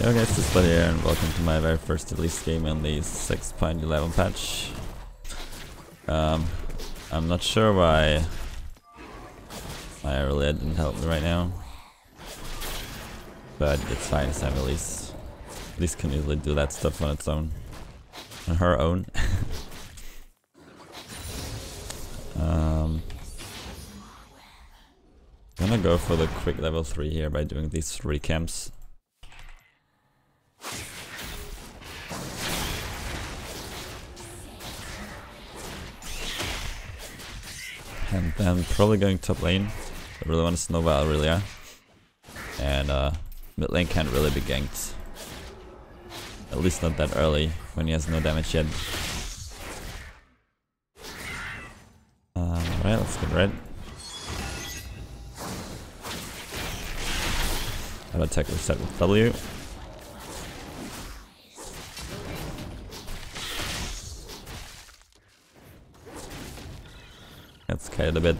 Yo guys, it's Vlad here and welcome to my very first release game in the 6.11 patch. I'm not sure why Aurelia didn't help me right now, but it's fine, it's time release. Release can easily do that stuff on its own. On her own. I'm gonna go for the quick level 3 here by doing these 3 camps. And then probably going top lane. I really want to snowball Aurelia. And mid lane can't really be ganked. At least not that early, when he has no damage yet. Alright, let's get red. I'll attack reset with W. Let's kite it a bit.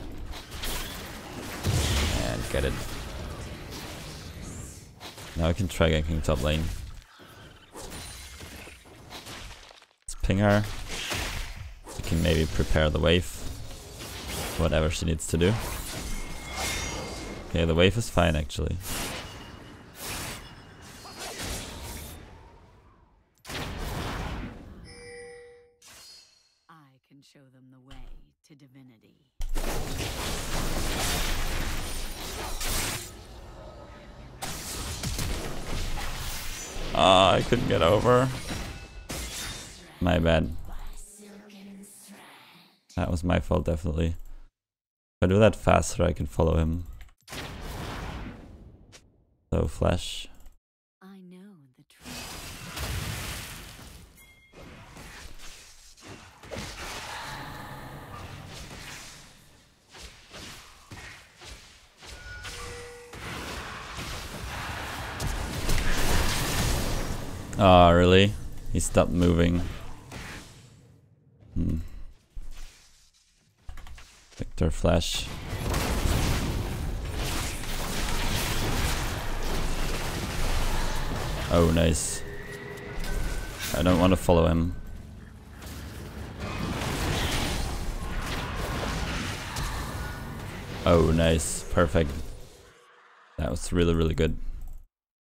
And get it. Now I can try ganking top lane. Let's ping her. We can maybe prepare the wave. Whatever she needs to do. Okay, the wave is fine actually. Ah, I couldn't get over. My bad. That was my fault, definitely. If I do that faster, I can follow him. So flash. Ah, oh, really? He stopped moving. Victor flash. Oh, nice. I don't want to follow him. Oh, nice. Perfect. That was really, really good.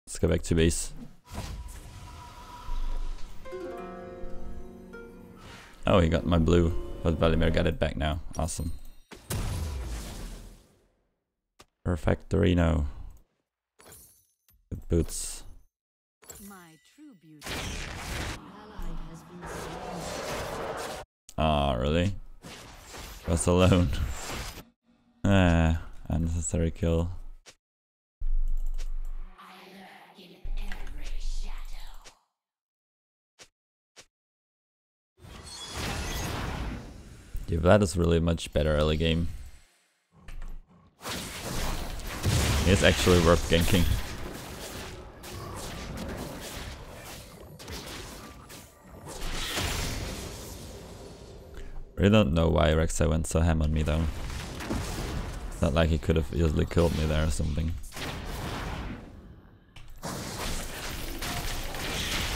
Let's go back to base. Oh, he got my blue, but Valimir got it back now. Awesome. Perfectorino. Good boots. Ah, really? I was alone. Ah, unnecessary kill. Yeah, Vlad is really much better early game. It's actually worth ganking. Really don't know why Rek'Sai went so ham on me though. It's not like he could have easily killed me there or something.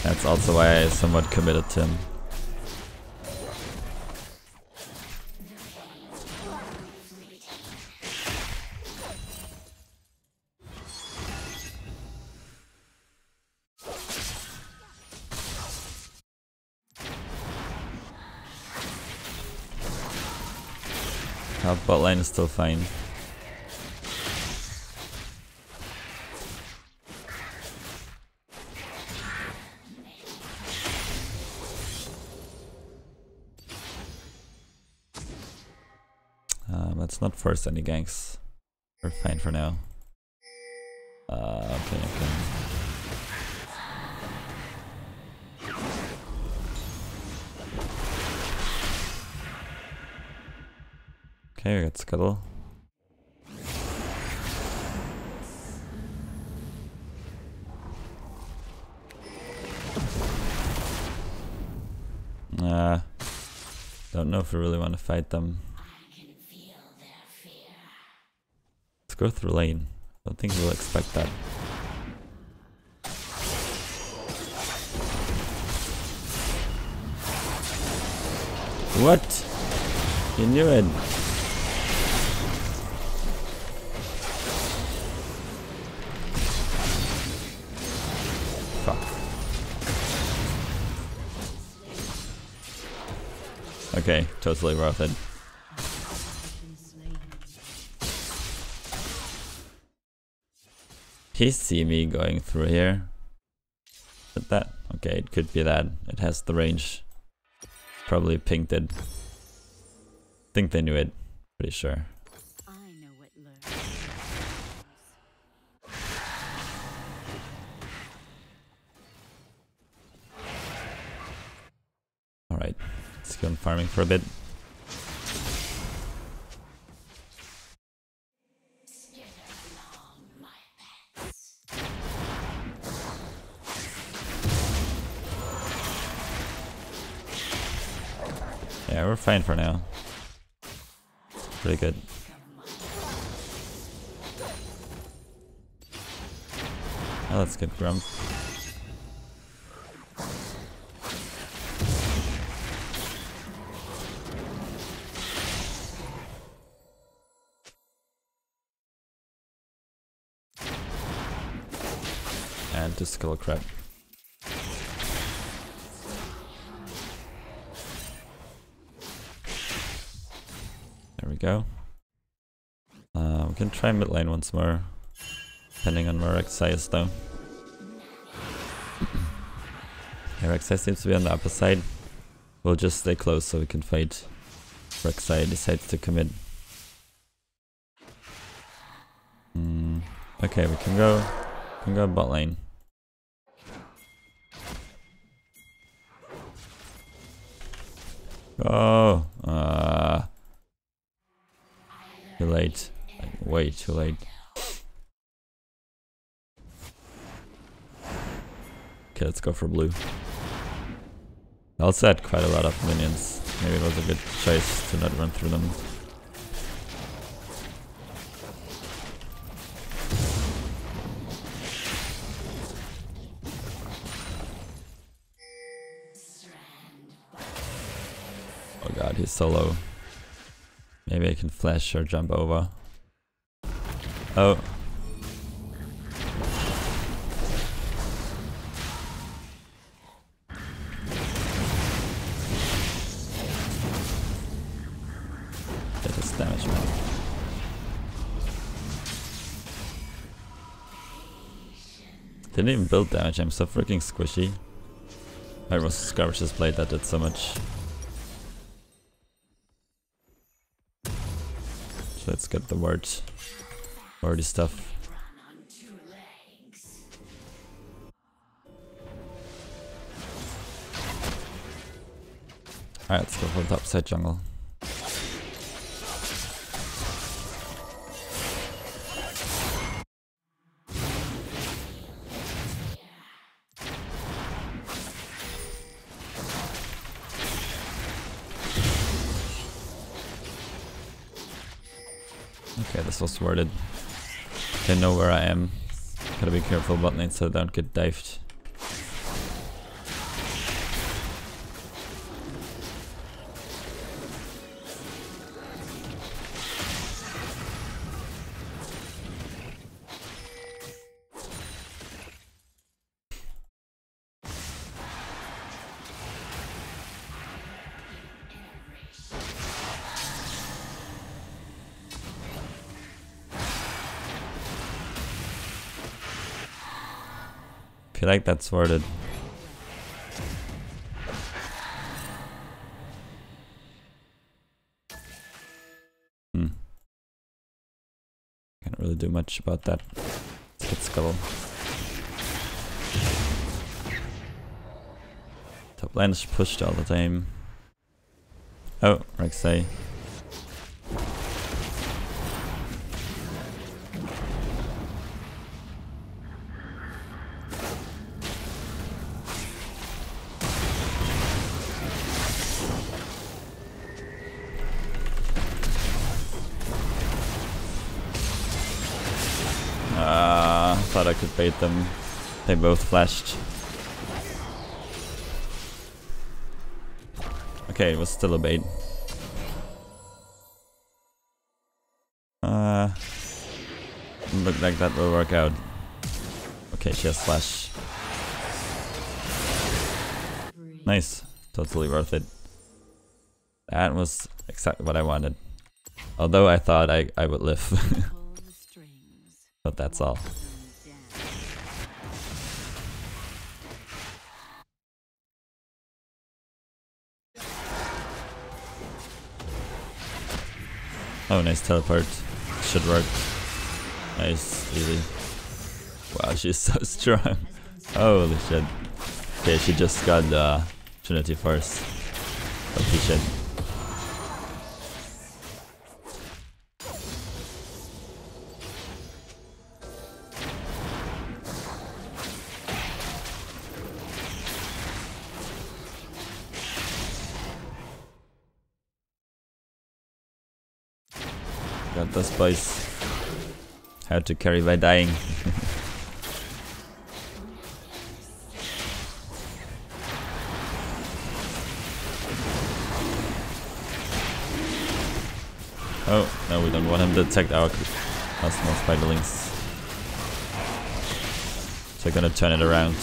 That's also why I somewhat committed to him. Our bot lane is still fine. Let's not force any ganks. We're fine for now. Okay. Okay, we got Scuttle. Don't know if we really want to fight them. Let's go through lane. I don't think we'll expect that. What? You knew it. Fuck. Okay, totally worth it. He see me going through here. But that, okay, it could be that. It has the range. Probably pinged it. I think they knew it. Pretty sure. I know what learned. Alright, let's go on farming for a bit. Yeah, we're fine for now. Pretty good. Oh, let's get Grump. And to Skull Crab. Go. We can try mid lane once more, depending on where Rek'Sai is though. Yeah, Rek'Sai seems to be on the upper side. We'll just stay close so we can fight. Rek'Sai decides to commit. Okay, we can go bot lane. Oh, too late. Like, way too late. Okay, let's go for blue. I also had quite a lot of minions. Maybe it was a good choice to not run through them. Oh god, he's so low. Maybe I can flash or jump over. Oh. That is damage, man. Didn't even build damage, I'm so freaking squishy. It was Skirmish's Blade that did so much. Let's get the wordy stuff. Alright, let's go for the topside jungle. Okay, this was worth it. They know where I am. Gotta be careful bot lane so I don't get dived. I feel like that's worded. Can't really do much about that. Let's get Scuttle. Top lane is pushed all the time. Oh, Rek'Sai. Thought I could bait them. They both flashed. Okay, it was still a bait. Doesn't look like that will work out. Okay, she has Slash. Nice. Totally worth it. That was exactly what I wanted. Although I thought I would live. But that's all. Oh, nice teleport. Should work. Nice, easy. Wow, she's so strong. Holy shit. Okay, she just got the Trinity Force. Holy shit. Got those boys. How to carry by dying. Oh, no, we don't want him to detect our small spiderlings. So we're gonna turn it around.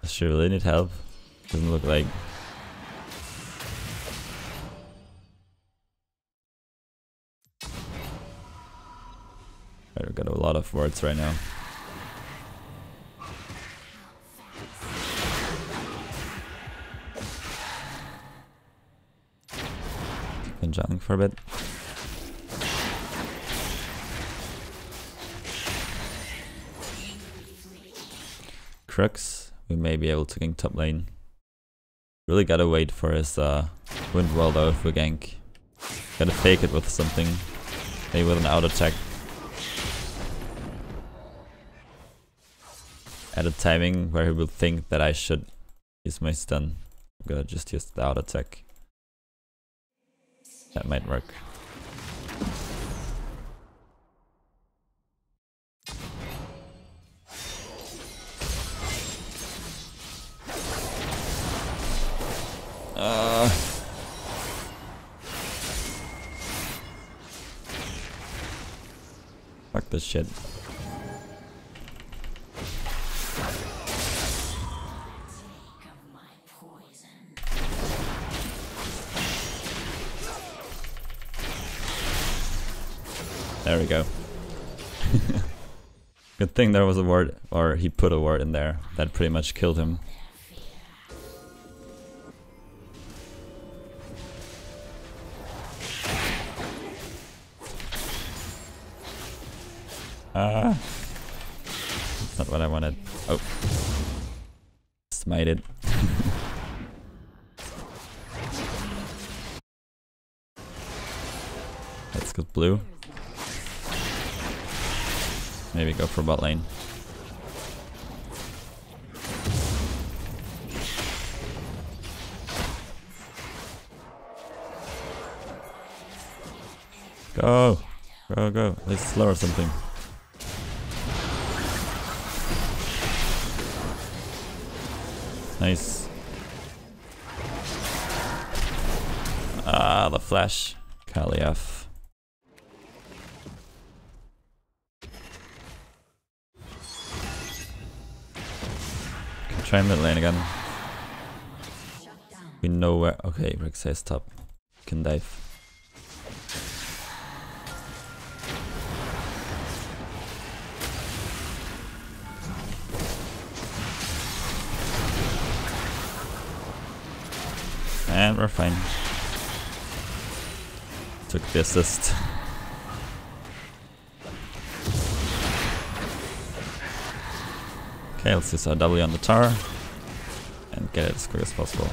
Does she really need help? Doesn't look like. I've got a lot of wards right now. Been jumping for a bit. Crux, we may be able to gank top lane. Really gotta wait for his wind wall though if we gank. Gotta fake it with something. Maybe with an out attack. At a timing where he will think that I should use my stun. I'm gonna just use the out attack. That might work. Fuck this shit. There we go. Good thing there was a ward, or he put a ward in there that pretty much killed him. That's not what I wanted. Oh. Smite it. Let's go blue. Maybe go for bot lane. Go! Go, go. At least slow or something. Nice. Ah, the flash. Kaliev. Can try mid lane again. We know where. Okay, Rek'Sai is top. Can dive. And we're fine. Took the assist. Okay, let's use our W on the tower and get it as quick as possible.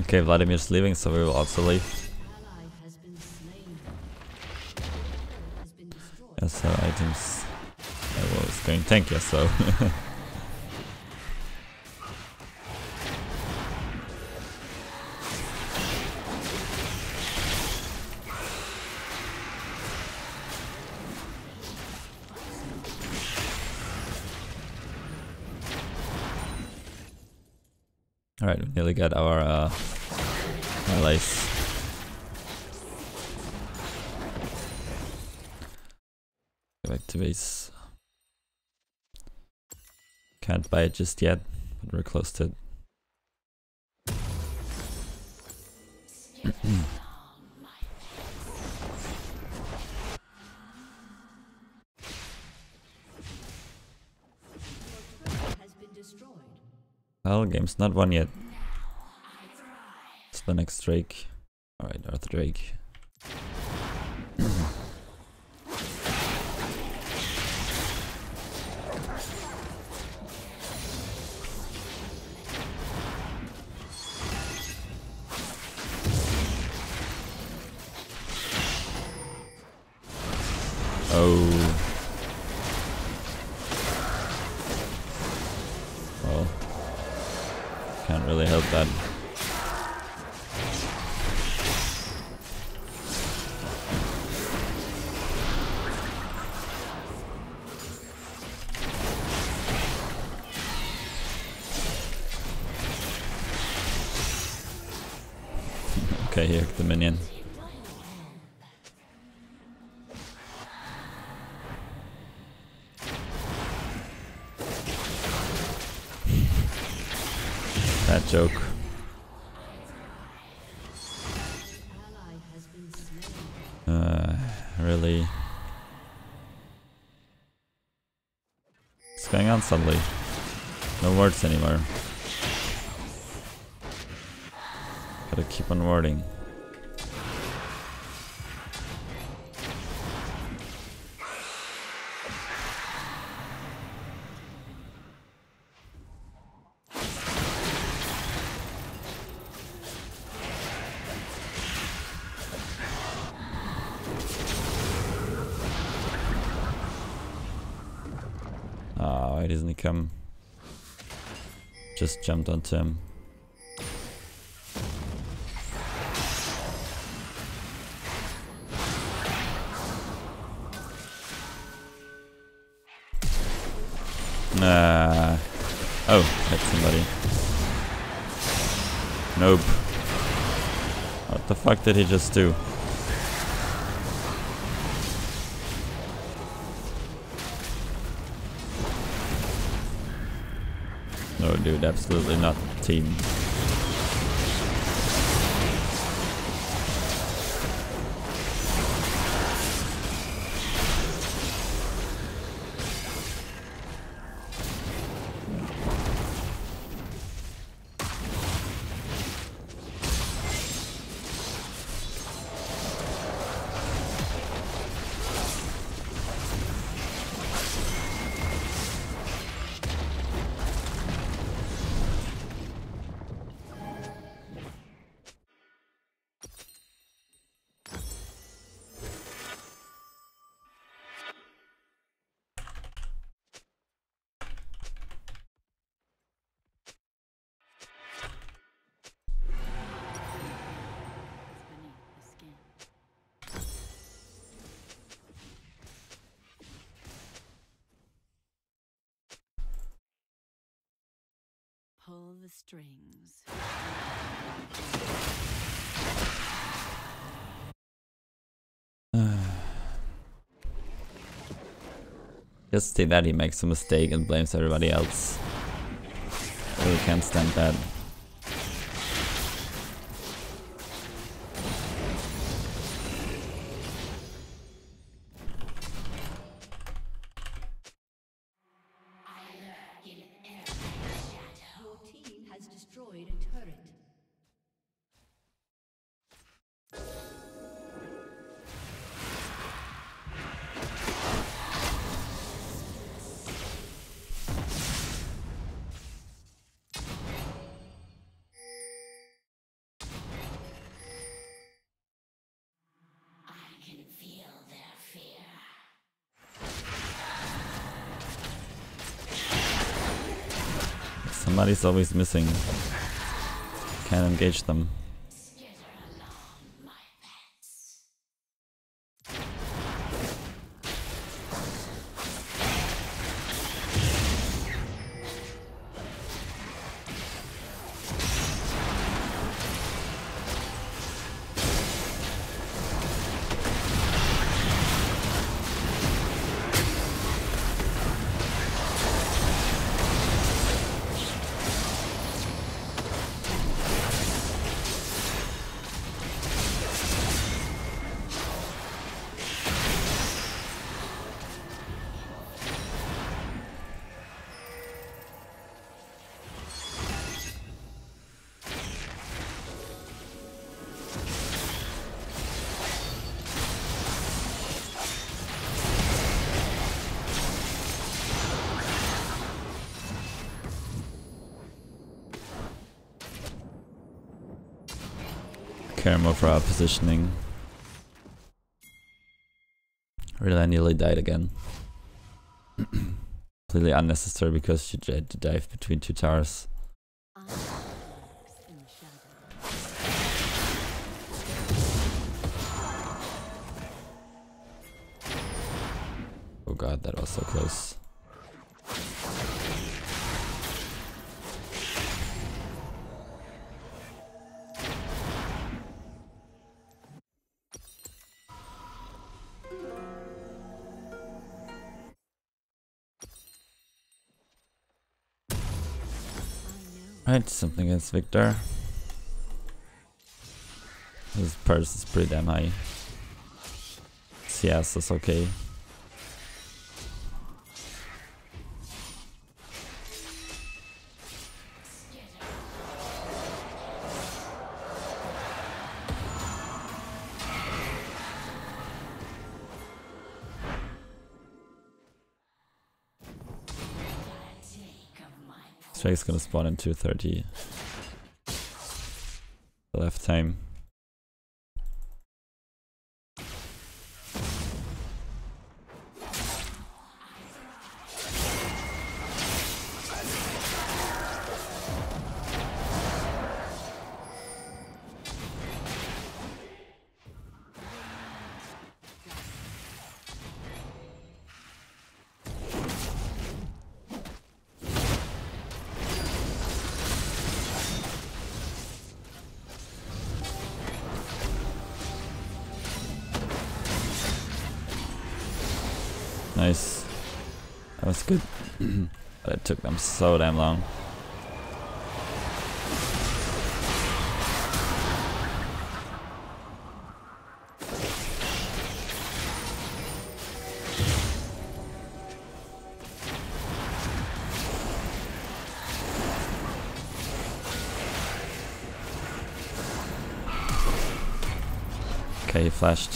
Okay, Vladimir's leaving, so we will also leave. Yeah, so items. I was going tank, yeah, so. Alright, we nearly got our allies. Go back to base. Can't buy it just yet, but we're close to it. Well, game's not won yet. It's the next Drake. Alright, Earth Drake. Can't really help that. Okay, here the minion. That joke. Really? What's going on suddenly? No words anymore. Gotta keep on wording. Ah, why doesn't he come? Just jumped onto him. Nah. Oh, hit somebody. Nope. What the fuck did he just do? No, dude, absolutely not team. Pull the strings. Just see that he makes a mistake and blames everybody else. I really can't stand that. Somebody's always missing. Can't engage them. Careful for our positioning. Really, I nearly died again. Completely unnecessary because she had to dive between two towers. Oh god, that was so close. Right, something against Victor. His purse is pretty damn high. CS is okay. Drake's gonna spawn in 2:30. Left time. Nice. That was good. But it took them so damn long. Okay, he flashed.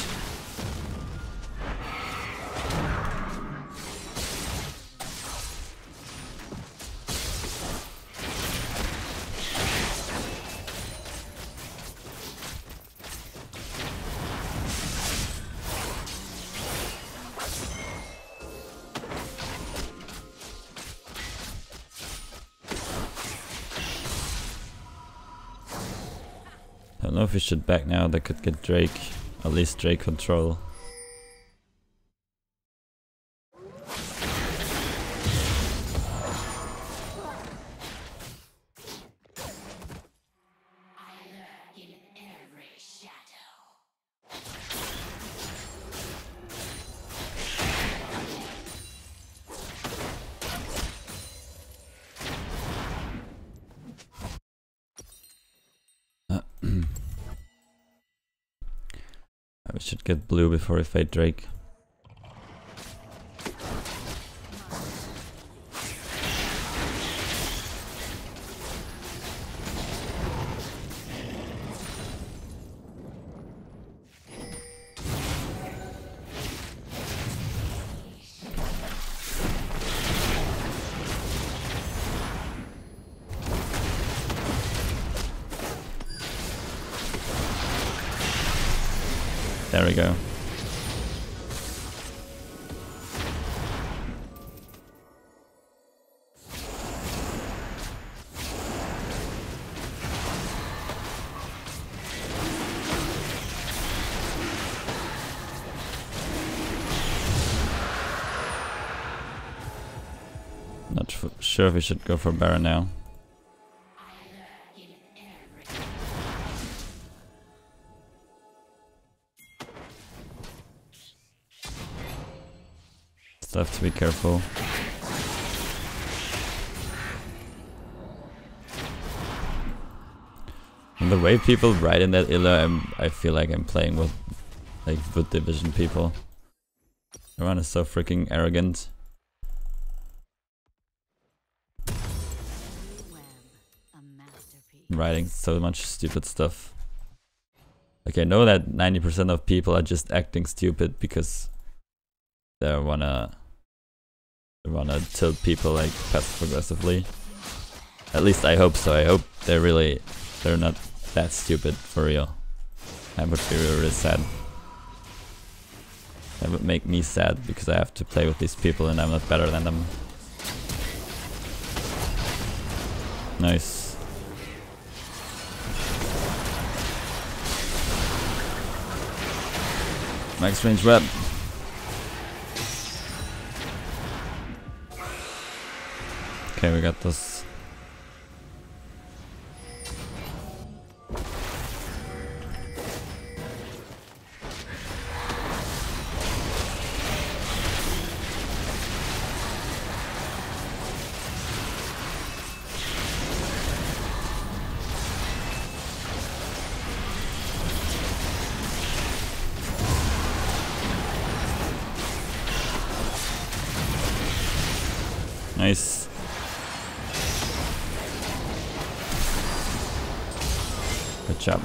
I don't know if we should back now, they could get Drake, at least Drake control. We should get blue before we fight Drake. There we go. Not sure if we should go for Baron now. Have to be careful. And the way people ride in that Illa, I feel like I'm playing with like good division people. Everyone is so freaking arrogant. Writing so much stupid stuff. Like I know that 90% of people are just acting stupid because they wanna tilt people like passive aggressively. At least I hope so. I hope they're not that stupid for real. That would be really sad. That would make me sad because I have to play with these people and I'm not better than them. Nice. Max range web. Okay, we got this. Nice. Good job.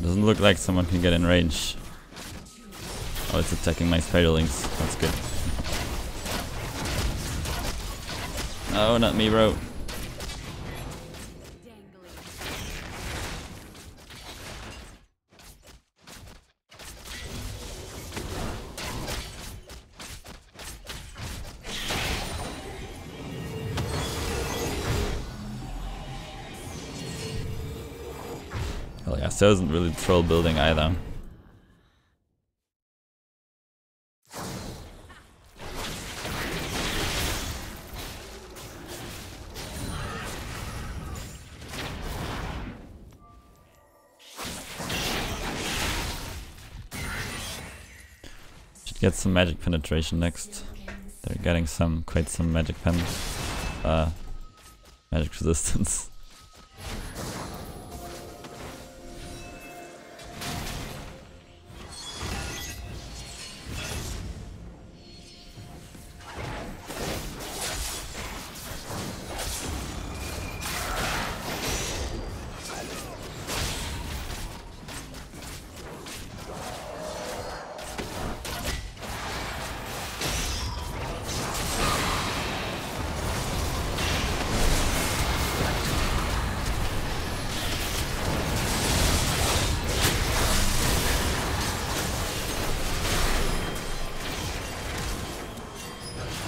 Doesn't look like someone can get in range. Oh, it's attacking my spiderlings. That's good. No, not me, bro. So isn't really troll building either. Should get some magic penetration next. They're getting some quite some magic pen magic resistance.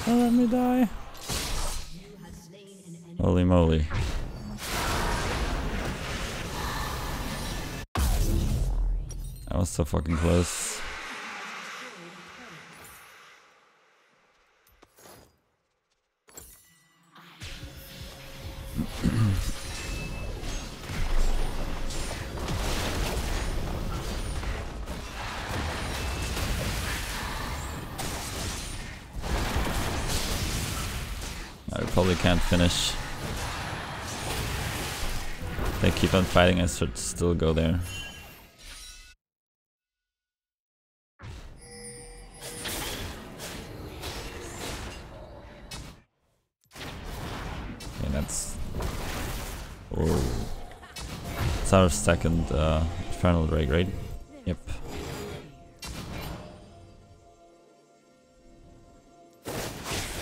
Let me die. Holy moly. I was so fucking close. Probably can't finish. If they keep on fighting, I should still go there. Okay, that's... Oh. It's our second Infernal Drake, right? Yep.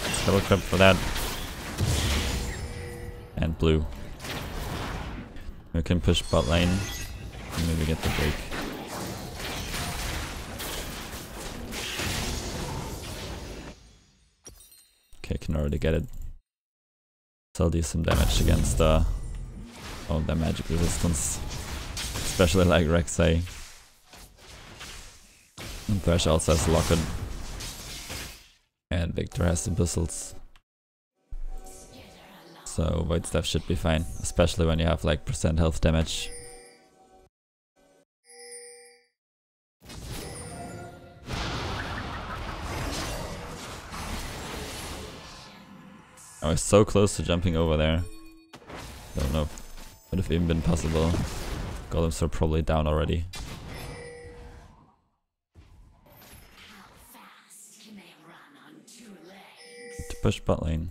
Let's double clip for that. And blue. We can push bot lane and maybe get the break. Okay, I can already get it. I'll do some damage against all the magic resistance. Especially like Rek'Sai. And Thresh also has Locket. And Victor has the pistols. So Void Staff should be fine, especially when you have like % health damage. I was so close to jumping over there. Don't know. Would have even been possible. Golems are probably down already. To push bot lane.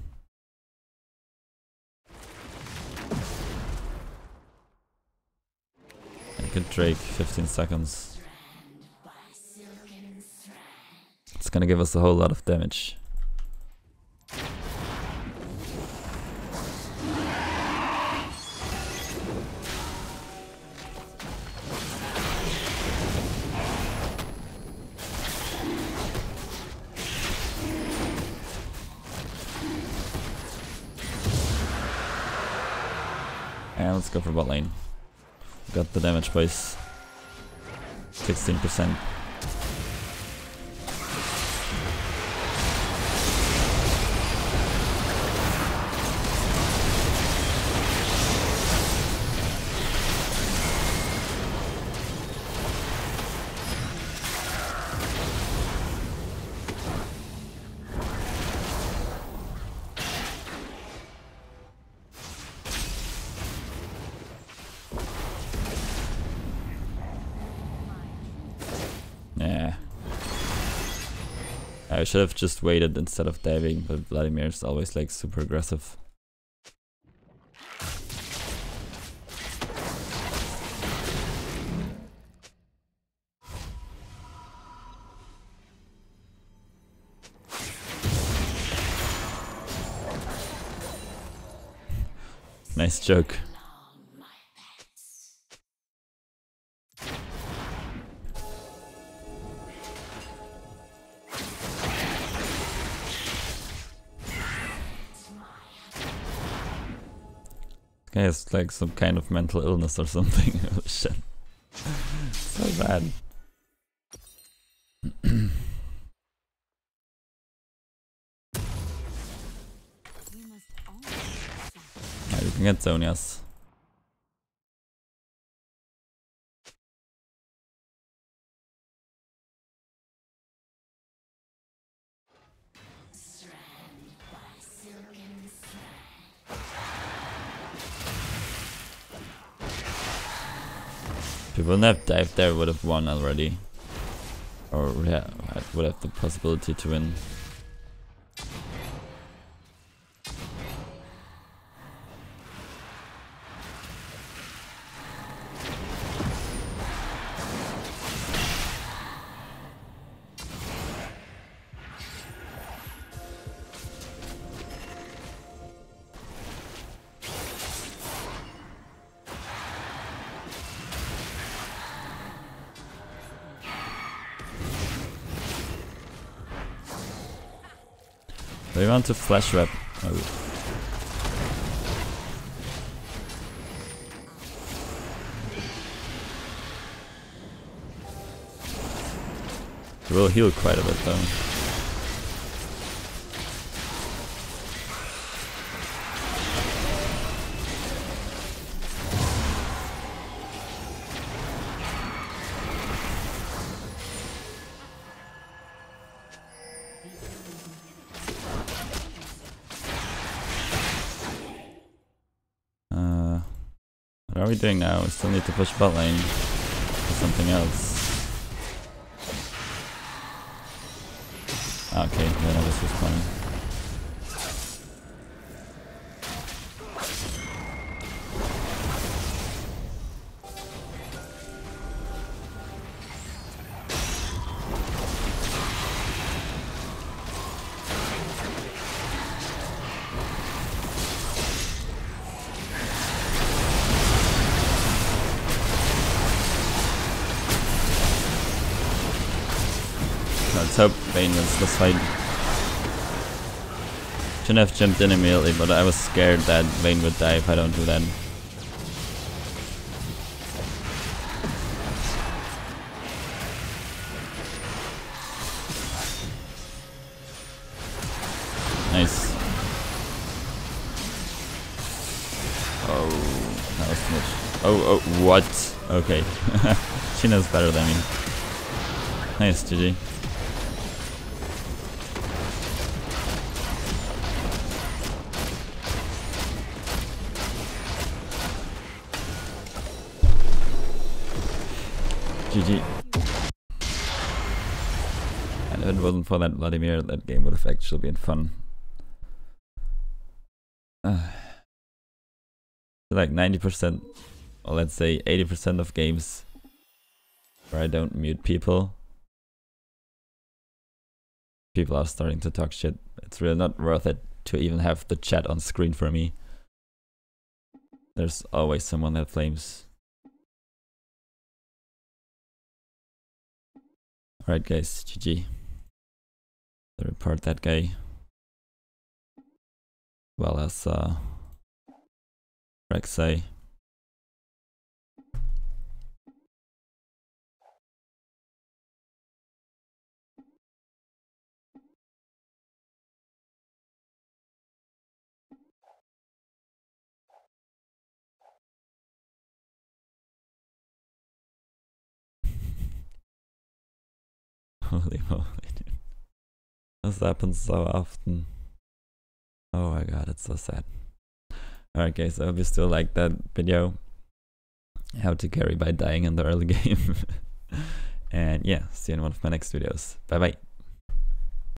Good Drake, 15 seconds. It's gonna give us a whole lot of damage. And let's go for bot lane. Got the damage, boys. 16%. I should have just waited instead of diving, but Valimir is always like super aggressive. Nice joke. It's like some kind of mental illness or something. Shit. So bad. Yeah, we can get Zonya's. If we wouldn't have dived there, we would have won already. Or yeah, I would have the possibility to win. We want to flash wrap. Oh. It will heal quite a bit though. What are we doing now? We still need to push bot lane or something else. Okay, then I was just playing. Let's hope Vayne wins this fight. Shouldn't have jumped in immediately, but I was scared that Vayne would die if I don't do that. Nice. Oh, that was too much. Oh, oh, what? Okay. She knows better than me. Nice, GG. GG. And if it wasn't for that Valimir, that game would have actually been fun. Like 90%, or let's say 80% of games where I don't mute people, people are starting to talk shit. It's really not worth it to even have the chat on screen for me. There's always someone that flames. Alright guys, GG. Report that guy. Well as Rek'Sai. Holy moly. This happens so often. Oh my god, it's so sad. Alright guys, so I hope you still like that video. How to carry by dying in the early game. And yeah, see you in one of my next videos. Bye bye.